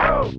Are you?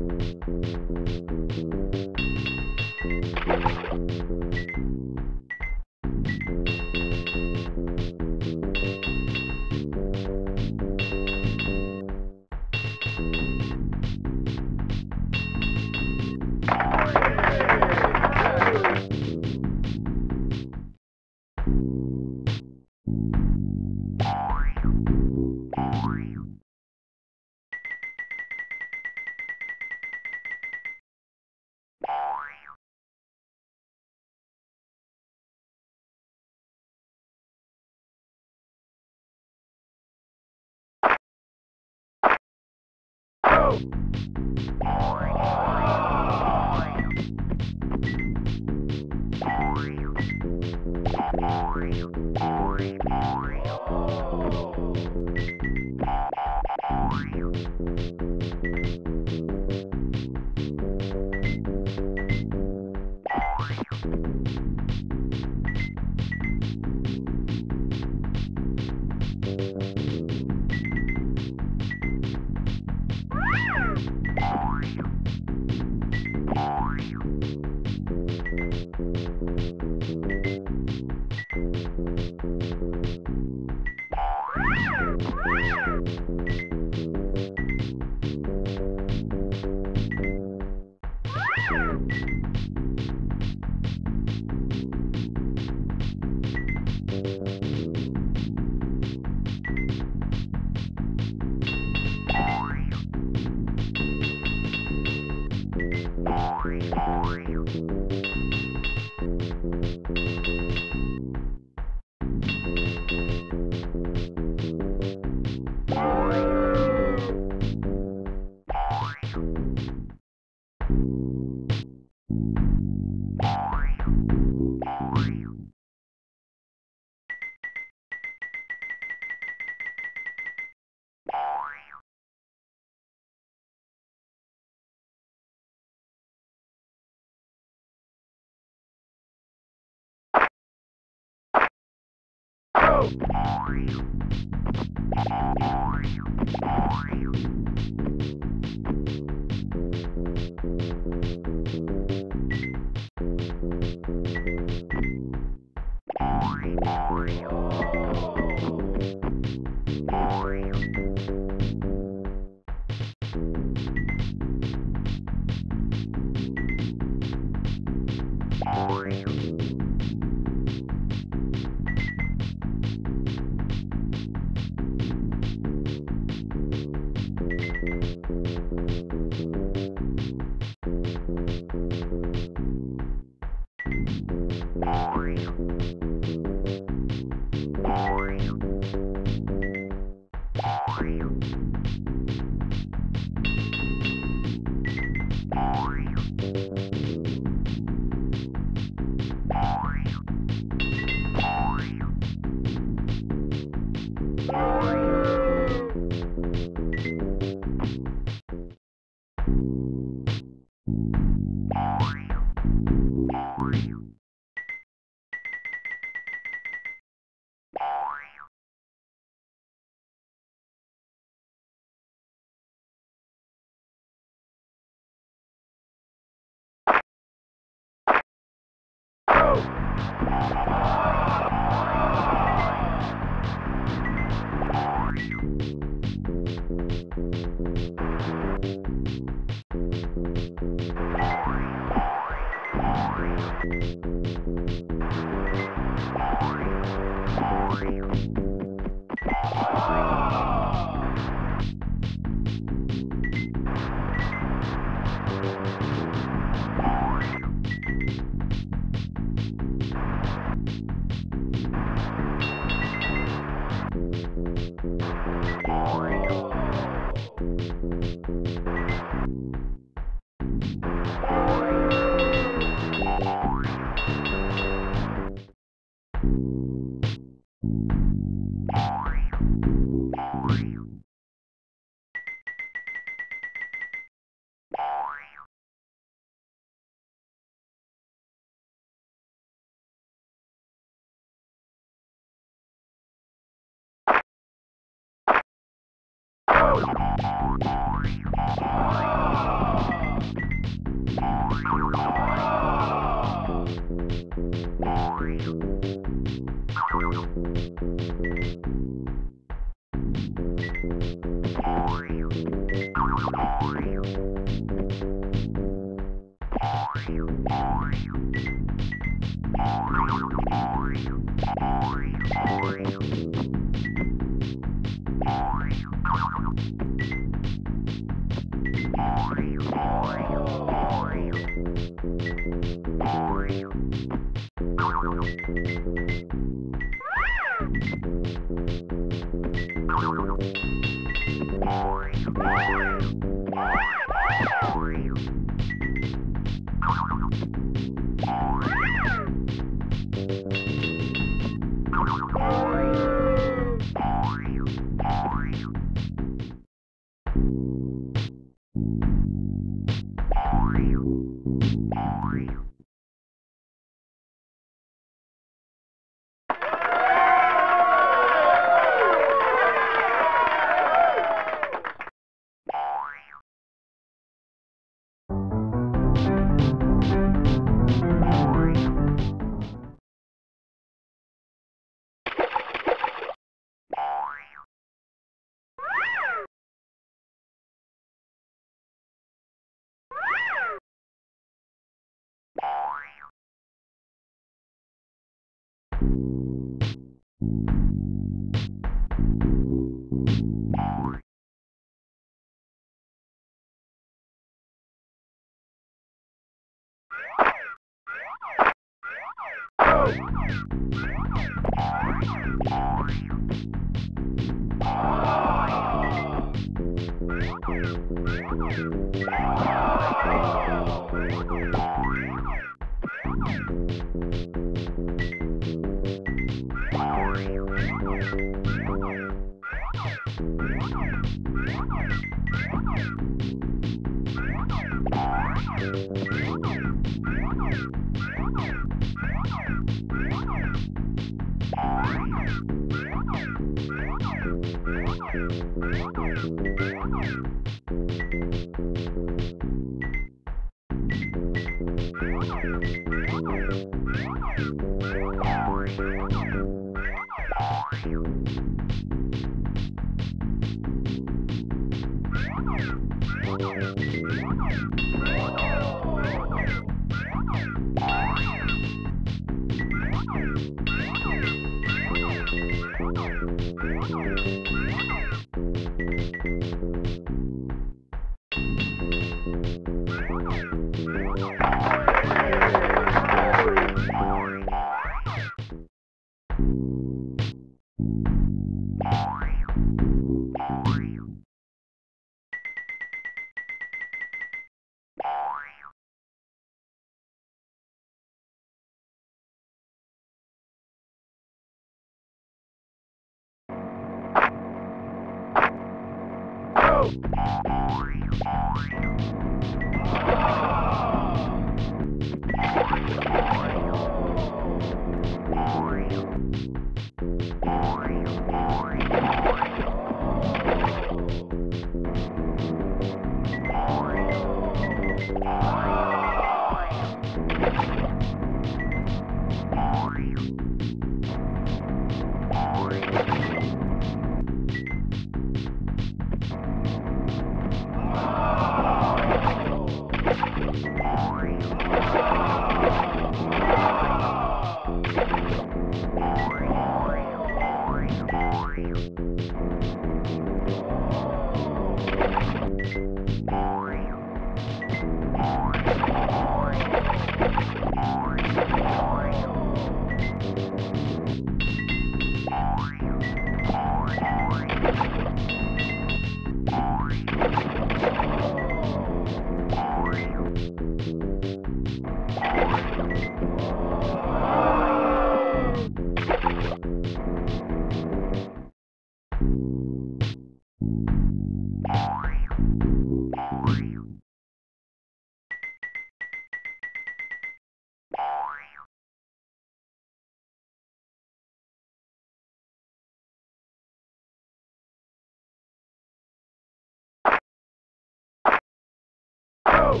go!